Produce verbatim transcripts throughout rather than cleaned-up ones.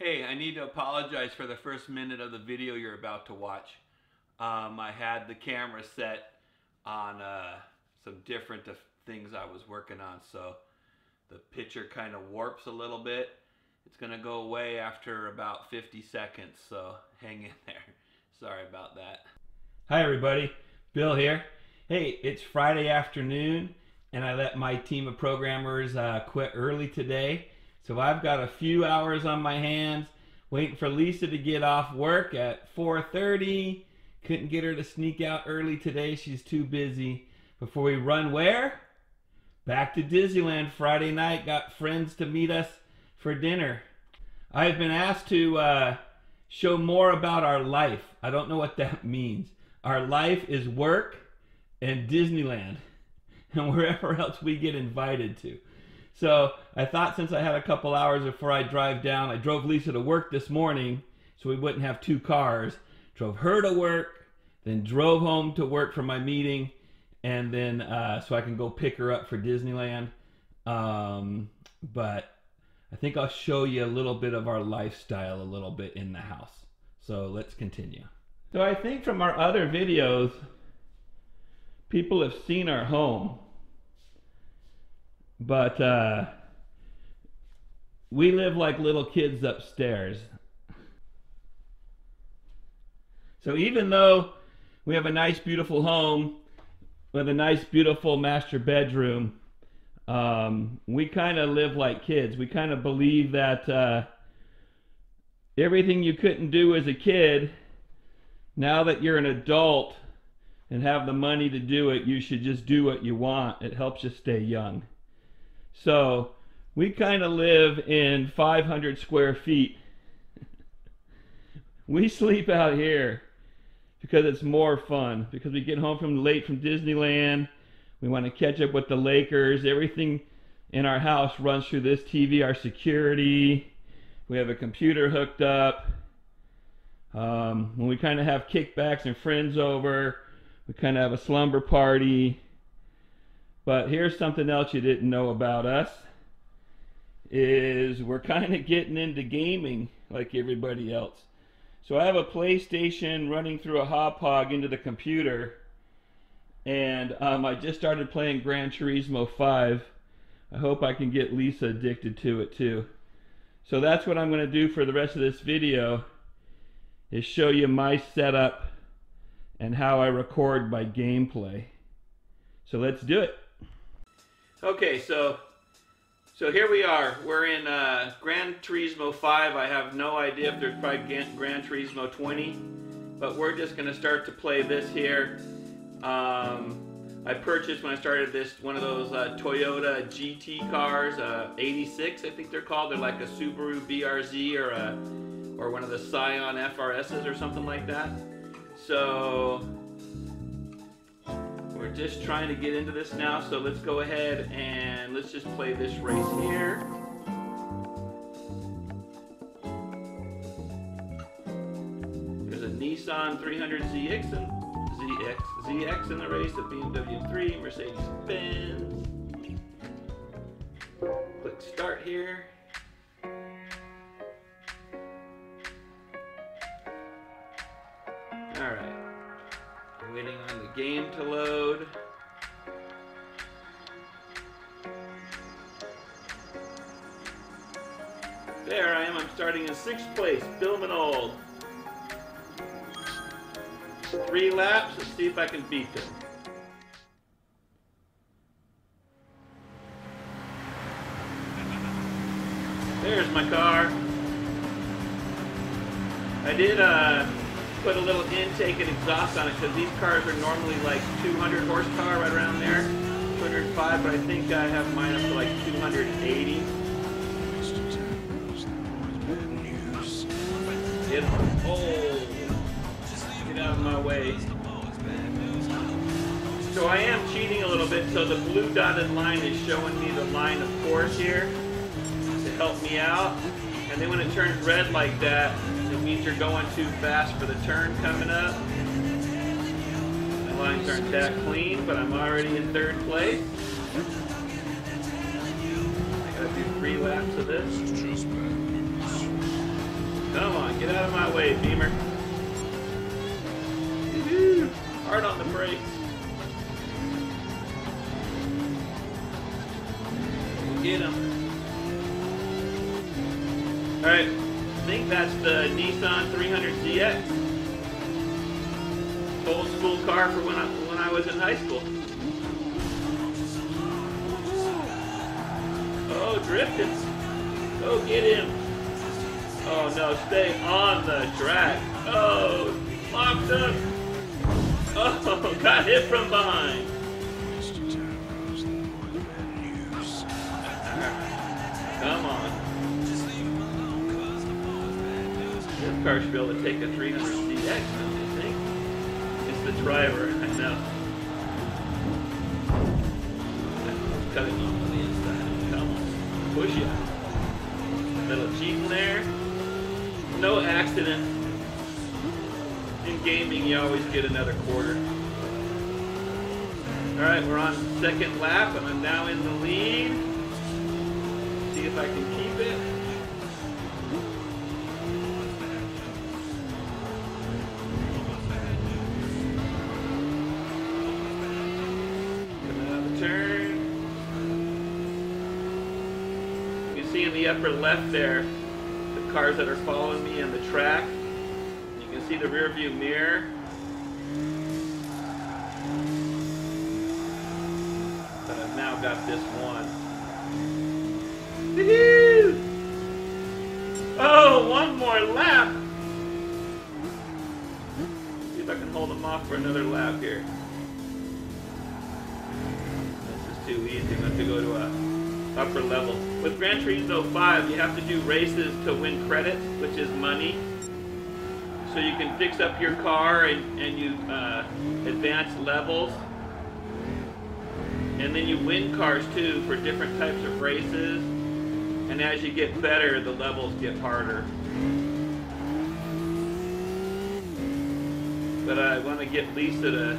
Hey, I need to apologize for the first minute of the video you're about to watch. Um, I had the camera set on uh, some different things I was working on, so the picture kind of warps a little bit. It's going to go away after about fifty seconds, so hang in there. Sorry about that. Hi everybody, Bill here. Hey, it's Friday afternoon, and I let my team of programmers uh, quit early today. So I've got a few hours on my hands, waiting for Lisa to get off work at four thirty. Couldn't get her to sneak out early today. She's too busy. Before we run where? Back to Disneyland Friday night. Got friends to meet us for dinner. I've been asked to uh, show more about our life. I don't know what that means. Our life is work and Disneyland and wherever else we get invited to. So I thought, since I had a couple hours before I drive down, I drove Lisa to work this morning so we wouldn't have two cars. Drove her to work, then drove home to work for my meeting, and then uh, so I can go pick her up for Disneyland. Um, but I think I'll show you a little bit of our lifestyle a little bit in the house. So let's continue. So I think from our other videos, people have seen our home. But uh, we live like little kids upstairs. So even though we have a nice, beautiful home with a nice, beautiful master bedroom, um, we kind of live like kids. We kind of believe that uh, everything you couldn't do as a kid, now that you're an adult and have the money to do it, you should just do what you want. It helps you stay young. So we kind of live in five hundred square feet. We sleep out here because it's more fun, because we get home from late from Disneyland. We want to catch up with the Lakers. Everything in our house runs through this T V, our security. We have a computer hooked up. Um, when we kind of have kickbacks and friends over, we kind of have a slumber party. But here's something else you didn't know about us, is we're kind of getting into gaming like everybody else. So I have a PlayStation running through a hop hog into the computer, and um, I just started playing Gran Turismo five. I hope I can get Lisa addicted to it too. So that's what I'm going to do for the rest of this video, is show you my setup and how I record my gameplay. So let's do it. Okay, so so here we are. We're in uh, Gran Turismo five. I have no idea if there's probably Gran Turismo twenty, but we're just going to start to play this here. Um, I purchased, when I started this, one of those uh, Toyota G T cars, uh, eighty-six I think they're called. They're like a Subaru B R Z or a, or one of the Scion F R S's or something like that. So we're just trying to get into this now, so let's go ahead and let's just play this race here. There's a Nissan three hundred Z X and Z X, Z X in the race, a B M W three, Mercedes Benz. Click start here. All right. Waiting on the game to load. There I am, I'm starting in sixth place, Bill and old. Three laps, let's see if I can beat them. There's my car. I did, uh, put a little intake and exhaust on it, because these cars are normally like two hundred horsepower, right around there, two hundred five, but I think I have mine up to like two hundred eighty. Get, oh, get out of my way. So I am cheating a little bit, so the blue dotted line is showing me the line of course here to help me out, and then when it turns red like that, it means you're going too fast for the turn coming up. The lines aren't that clean, but I'm already in third place. I gotta do three laps of this. away, Beamer. Woohoo! Hard on the brakes. Get him. Alright, I think that's the Nissan three hundred Z X. Old school car for when I, when I was in high school. Oh, drifting. Go get him. Oh no, stay on the track. Oh, locked up. Oh, got hit from behind. Come on. This car should be able to take a three hundred Z X, don't you think? It's the driver, I know. Cutting off on the inside. Come on. Push it. Little cheating there. No accident. In gaming, you always get another quarter. Alright, we're on second lap, and I'm now in the lead. See if I can keep it. Coming out of the turn. You can see in the upper left there the cars that are following me on the track. You can see the rear view mirror. But I've now got this one. Oh, one more lap. See if I can hold them off for another lap here. This is too easy. I'm going to have to go to an upper level. With Gran Turismo five, you have to do races to win credits, which is money. So you can fix up your car and, and you uh, advance levels. And then you win cars too for different types of races. And as you get better, the levels get harder. But I want to get Lisa to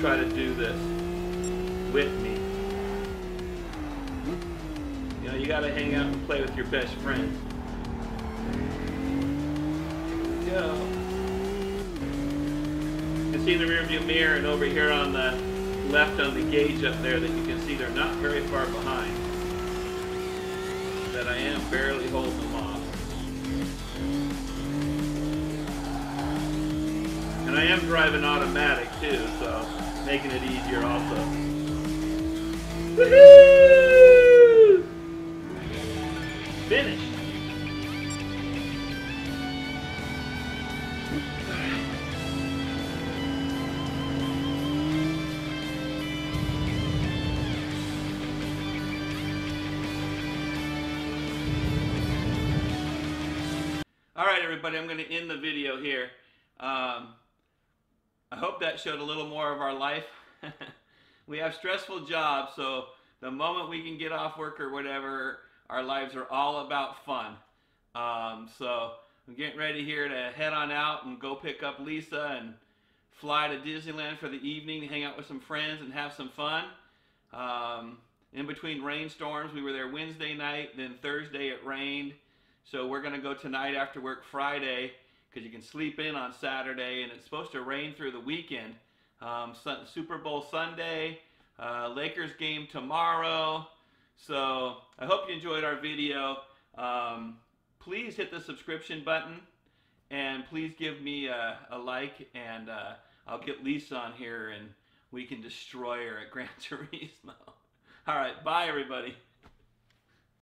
try to do this with me. You know, you got to hang out and play with your best friends. Here we go. You can see in the rearview mirror and over here on the left on the gauge up there that you can see they're not very far behind. That I am barely holding them off. And I am driving automatic too, so making it easier also. Woohoo! Finish! Everybody, I'm going to end the video here. Um, I hope that showed a little more of our life. We have stressful jobs, so the moment we can get off work or whatever, our lives are all about fun. Um, so I'm getting ready here to head on out and go pick up Lisa and fly to Disneyland for the evening, hang out with some friends and have some fun. Um, in between rainstorms, we were there Wednesday night, then Thursday it rained. So we're going to go tonight after work Friday because you can sleep in on Saturday, and it's supposed to rain through the weekend. Um, Super Bowl Sunday, uh, Lakers game tomorrow. So I hope you enjoyed our video. Um, please hit the subscription button and please give me a, a like, and uh, I'll get Lisa on here and we can destroy her at Gran Turismo. All right, bye everybody.